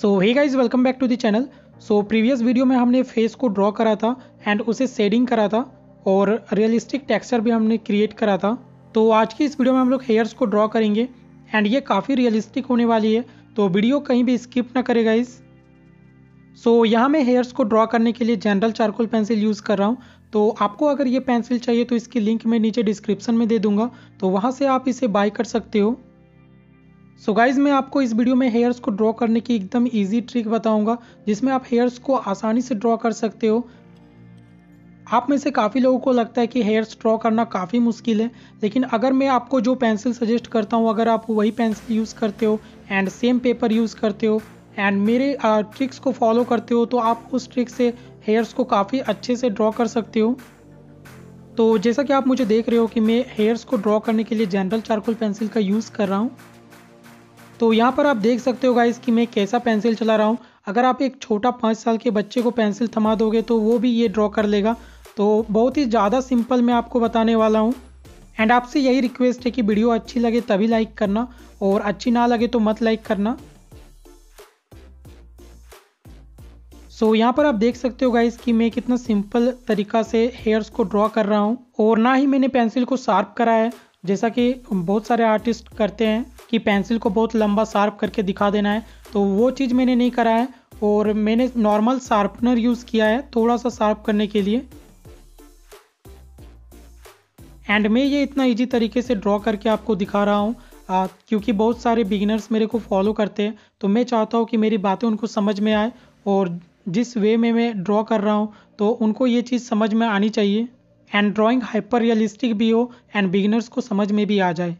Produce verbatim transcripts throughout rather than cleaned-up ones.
So hey guys welcome back to the channel. So previous video में हमने face को draw करा था एंड उसे शेडिंग करा था और रियलिस्टिक टेक्सचर भी हमने क्रिएट करा था। तो आज की इस वीडियो में हम लोग हेयर्स को ड्रॉ करेंगे एंड ये काफ़ी रियलिस्टिक होने वाली है, तो वीडियो कहीं भी स्किप ना करें गाइज। सो यहाँ मैं हेयर्स को ड्रॉ करने के लिए जनरल चारकोल पेंसिल यूज़ कर रहा हूँ। तो आपको अगर ये पेंसिल चाहिए तो इसकी लिंक मैं नीचे डिस्क्रिप्शन में दे दूँगा, तो वहाँ से आप इसे बाय कर सकते हो। सो so गाइज़ मैं आपको इस वीडियो में हेयर्स को ड्रॉ करने की एकदम इजी ट्रिक बताऊंगा जिसमें आप हेयर्स को आसानी से ड्रॉ कर सकते हो। आप में से काफ़ी लोगों को लगता है कि हेयर्स ड्रॉ करना काफ़ी मुश्किल है, लेकिन अगर मैं आपको जो पेंसिल सजेस्ट करता हूं, अगर आप वही पेंसिल यूज़ करते हो एंड सेम पेपर यूज़ करते हो एंड मेरे ट्रिक्स को फॉलो करते हो, तो आप उस ट्रिक से हेयर्स को काफ़ी अच्छे से ड्रॉ कर सकते हो। तो जैसा कि आप मुझे देख रहे हो कि मैं हेयर्स को ड्रॉ करने के लिए जनरल चारकोल पेंसिल का यूज़ कर रहा हूँ। तो यहाँ पर आप देख सकते हो गाइस कि मैं कैसा पेंसिल चला रहा हूँ। अगर आप एक छोटा पाँच साल के बच्चे को पेंसिल थमा दोगे तो वो भी ये ड्रॉ कर लेगा। तो बहुत ही ज़्यादा सिंपल मैं आपको बताने वाला हूँ एंड आपसे यही रिक्वेस्ट है कि वीडियो अच्छी लगे तभी लाइक करना और अच्छी ना लगे तो मत लाइक करना। सो so, यहाँ पर आप देख सकते हो गाइस कि मैं कितना सिंपल तरीका से हेयर्स को ड्रॉ कर रहा हूँ और ना ही मैंने पेंसिल को शार्प करा है, जैसा कि बहुत सारे आर्टिस्ट करते हैं कि पेंसिल को बहुत लंबा शार्प करके दिखा देना है। तो वो चीज़ मैंने नहीं करा है और मैंने नॉर्मल शार्पनर यूज़ किया है थोड़ा सा शार्प करने के लिए। एंड मैं ये इतना इजी तरीके से ड्रॉ करके आपको दिखा रहा हूँ क्योंकि बहुत सारे बिगिनर्स मेरे को फॉलो करते हैं, तो मैं चाहता हूँ कि मेरी बातें उनको समझ में आए और जिस वे में मैं ड्रॉ कर रहा हूँ तो उनको ये चीज़ समझ में आनी चाहिए एंड ड्राइंग हाइपर रियलिस्टिक भी हो एंड बिगिनर्स को समझ में भी आ जाए।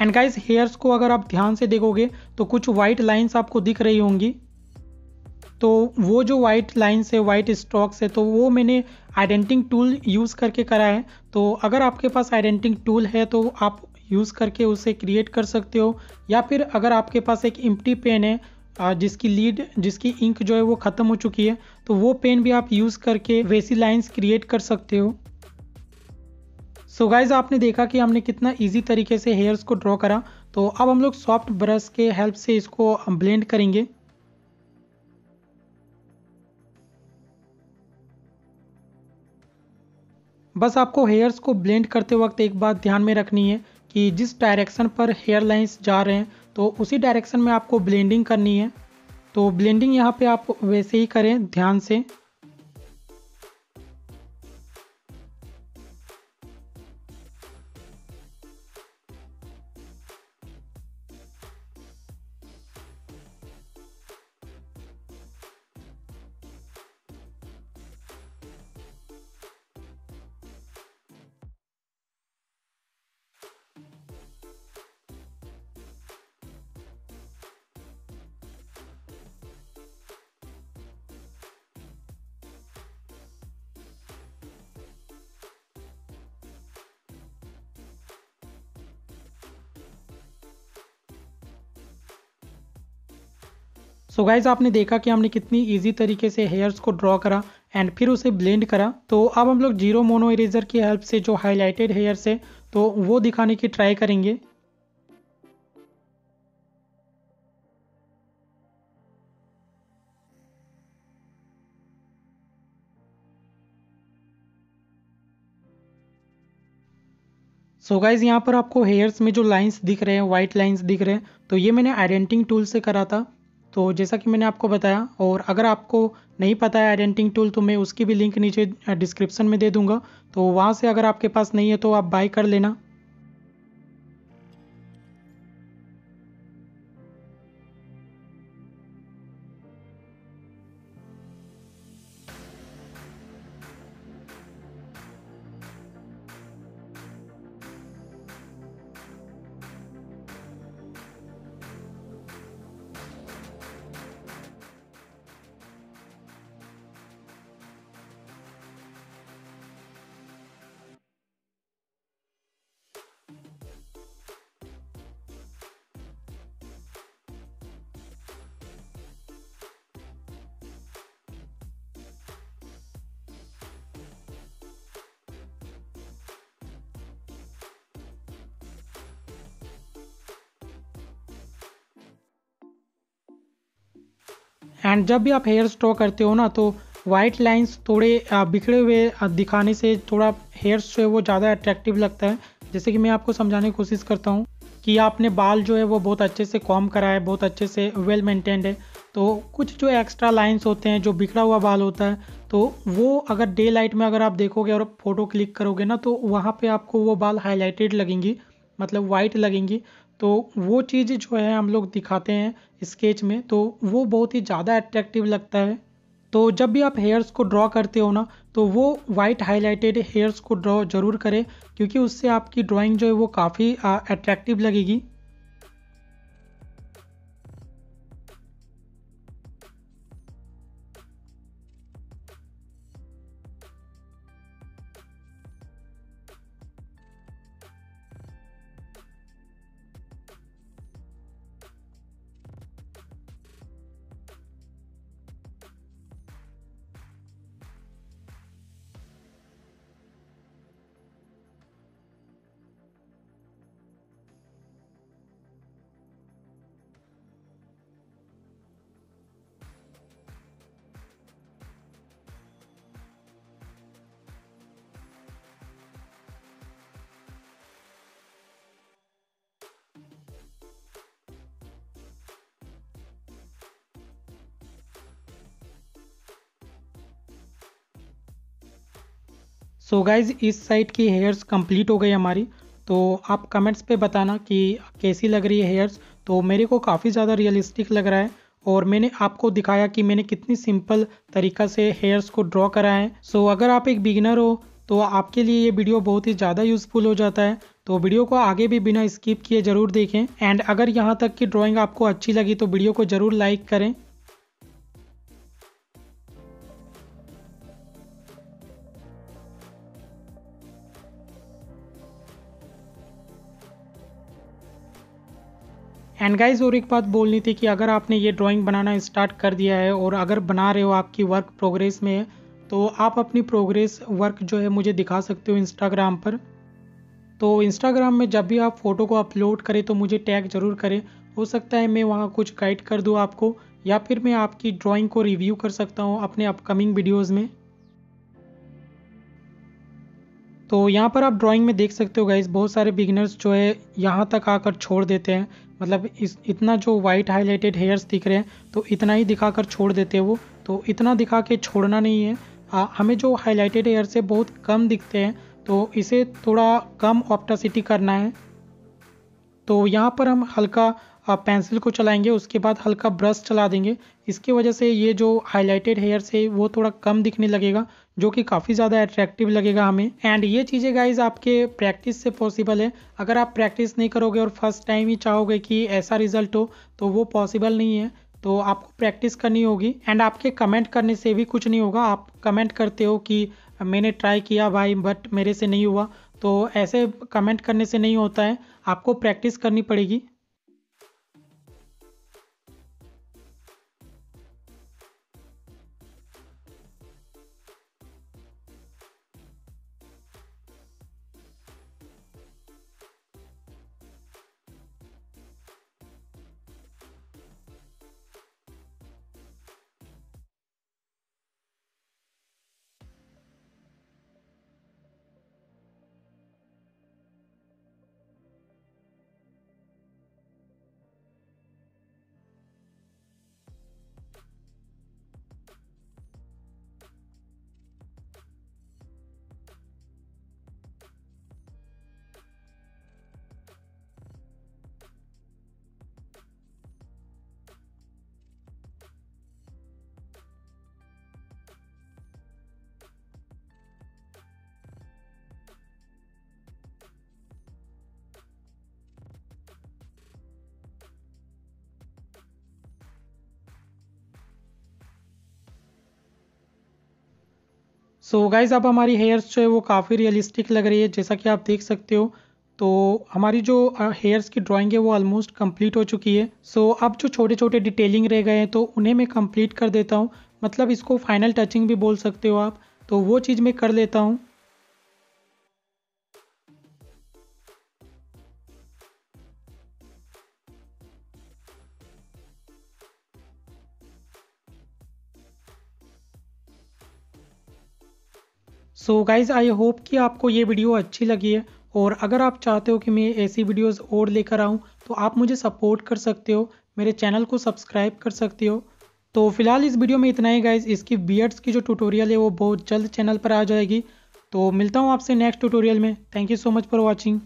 एंड गाइज हेयर्स को अगर आप ध्यान से देखोगे तो कुछ वाइट लाइंस आपको दिख रही होंगी, तो वो जो वाइट लाइंस है, वाइट स्ट्रोक्स है, तो वो मैंने आइडेंटिंग टूल यूज़ करके करा है। तो अगर आपके पास आइडेंटिंग टूल है तो आप यूज़ करके उसे क्रिएट कर सकते हो, या फिर अगर आपके पास एक एम्प्टी पेन है जिसकी लीड जिसकी इंक जो है वो ख़त्म हो चुकी है, तो वो पेन भी आप यूज़ करके वैसी लाइंस क्रिएट कर सकते हो। सो so गाइज आपने देखा कि हमने कितना इजी तरीके से हेयर्स को ड्रॉ करा। तो अब हम लोग सॉफ्ट ब्रश के हेल्प से इसको ब्लेंड करेंगे। बस आपको हेयर्स को ब्लेंड करते वक्त एक बात ध्यान में रखनी है कि जिस डायरेक्शन पर हेयर लाइंस जा रहे हैं तो उसी डायरेक्शन में आपको ब्लेंडिंग करनी है। तो ब्लेंडिंग यहाँ पे आप वैसे ही करें ध्यान से। सो so गाइज आपने देखा कि हमने कितनी इजी तरीके से हेयर्स को ड्रॉ करा एंड फिर उसे ब्लेंड करा। तो अब हम लोग जीरो मोनो इरेजर की हेल्प से जो हाईलाइटेड हेयर्स है तो वो दिखाने की ट्राई करेंगे। सो so गाइज यहाँ पर आपको हेयर्स में जो लाइंस दिख रहे हैं, वाइट लाइंस दिख रहे हैं, तो ये मैंने आइडेंटिंग टूल से करा था, तो जैसा कि मैंने आपको बताया। और अगर आपको नहीं पता है आइडेंटिंग टूल तो मैं उसकी भी लिंक नीचे डिस्क्रिप्शन में दे दूंगा, तो वहाँ से अगर आपके पास नहीं है तो आप बाय कर लेना। एंड जब भी आप हेयर स्ट्रॉ करते हो ना तो वाइट लाइंस थोड़े बिखरे हुए दिखाने से थोड़ा हेयर्स जो है वो ज़्यादा अट्रैक्टिव लगता है। जैसे कि मैं आपको समझाने की कोशिश करता हूँ कि आपने बाल जो है वो बहुत अच्छे से कॉम करा है, बहुत अच्छे से वेल मेंटेन्ड है, तो कुछ जो एक्स्ट्रा लाइंस होते हैं, जो बिखरा हुआ बाल होता है, तो वो अगर डे लाइट में अगर आप देखोगे और फोटो क्लिक करोगे ना तो वहाँ पे आपको वो बाल हाईलाइटेड लगेंगी, मतलब वाइट लगेंगी। तो वो चीज़ जो है हम लोग दिखाते हैं स्केच में, तो वो बहुत ही ज़्यादा अट्रैक्टिव लगता है। तो जब भी आप हेयर्स को ड्रॉ करते हो ना तो वो वाइट हाईलाइटेड हेयर्स को ड्रॉ ज़रूर करें, क्योंकि उससे आपकी ड्राइंग जो है वो काफ़ी अट्रैक्टिव लगेगी। सो गाइज़, इस साइड की हेयर्स कंप्लीट हो गई हमारी, तो आप कमेंट्स पे बताना कि कैसी लग रही है हेयर्स। तो मेरे को काफ़ी ज़्यादा रियलिस्टिक लग रहा है और मैंने आपको दिखाया कि मैंने कितनी सिंपल तरीक़ा से हेयर्स को ड्रॉ करा है। सो अगर आप एक बिगिनर हो तो आपके लिए ये वीडियो बहुत ही ज़्यादा यूज़फुल हो जाता है, तो वीडियो को आगे भी बिना स्किप किए ज़रूर देखें। एंड अगर यहाँ तक की ड्रॉइंग आपको अच्छी लगी तो वीडियो को ज़रूर लाइक करें। एंड गाइज, और एक बात बोलनी थी कि अगर आपने ये ड्राइंग बनाना स्टार्ट कर दिया है और अगर बना रहे हो, आपकी वर्क प्रोग्रेस में है, तो आप अपनी प्रोग्रेस वर्क जो है मुझे दिखा सकते हो इंस्टाग्राम पर। तो इंस्टाग्राम में जब भी आप फ़ोटो को अपलोड करें तो मुझे टैग ज़रूर करें, हो सकता है मैं वहाँ कुछ गाइड कर दूँ आपको, या फिर मैं आपकी ड्राइंग को रिव्यू कर सकता हूँ अपने अपकमिंग वीडियोज़ में। तो यहाँ पर आप ड्राइंग में देख सकते हो गाइज, बहुत सारे बिगिनर्स जो है यहाँ तक आकर छोड़ देते हैं, मतलब इस इतना जो वाइट हाईलाइटेड हेयर्स दिख रहे हैं तो इतना ही दिखा कर छोड़ देते हैं वो। तो इतना दिखा के छोड़ना नहीं है, आ, हमें जो हाईलाइटेड हेयर्स है बहुत कम दिखते हैं, तो इसे थोड़ा कम ऑप्टासिटी करना है। तो यहाँ पर हम हल्का पेंसिल को चलाएंगे, उसके बाद हल्का ब्रश चला देंगे, इसकी वजह से ये जो हाईलाइटेड हेयर्स है वो थोड़ा कम दिखने लगेगा, जो कि काफ़ी ज़्यादा अट्रैक्टिव लगेगा हमें। एंड ये चीज़ें गाइज आपके प्रैक्टिस से पॉसिबल है, अगर आप प्रैक्टिस नहीं करोगे और फर्स्ट टाइम ही चाहोगे कि ऐसा रिजल्ट हो तो वो पॉसिबल नहीं है, तो आपको प्रैक्टिस करनी होगी। एंड आपके कमेंट करने से भी कुछ नहीं होगा, आप कमेंट करते हो कि मैंने ट्राई किया भाई बट मेरे से नहीं हुआ, तो ऐसे कमेंट करने से नहीं होता है, आपको प्रैक्टिस करनी पड़ेगी। सो so गाइज़, अब हमारी हेयर्स जो है वो काफ़ी रियलिस्टिक लग रही है, जैसा कि आप देख सकते हो। तो हमारी जो हेयर्स की ड्राइंग है वो ऑलमोस्ट कंप्लीट हो चुकी है। सो so अब जो छोटे छोटे डिटेलिंग रह गए हैं तो उन्हें मैं कंप्लीट कर देता हूँ, मतलब इसको फाइनल टचिंग भी बोल सकते हो आप, तो वो चीज़ मैं कर लेता हूँ। सो गाइज़ आई होप कि आपको ये वीडियो अच्छी लगी है, और अगर आप चाहते हो कि मैं ऐसी वीडियोस और लेकर आऊँ तो आप मुझे सपोर्ट कर सकते हो, मेरे चैनल को सब्सक्राइब कर सकते हो। तो फिलहाल इस वीडियो में इतना ही गाइज़। इसकी बियर्ड्स की जो ट्यूटोरियल है वो बहुत जल्द चैनल पर आ जाएगी। तो मिलता हूँ आपसे नेक्स्ट ट्यूटोरियल में। Thank you so much for watching.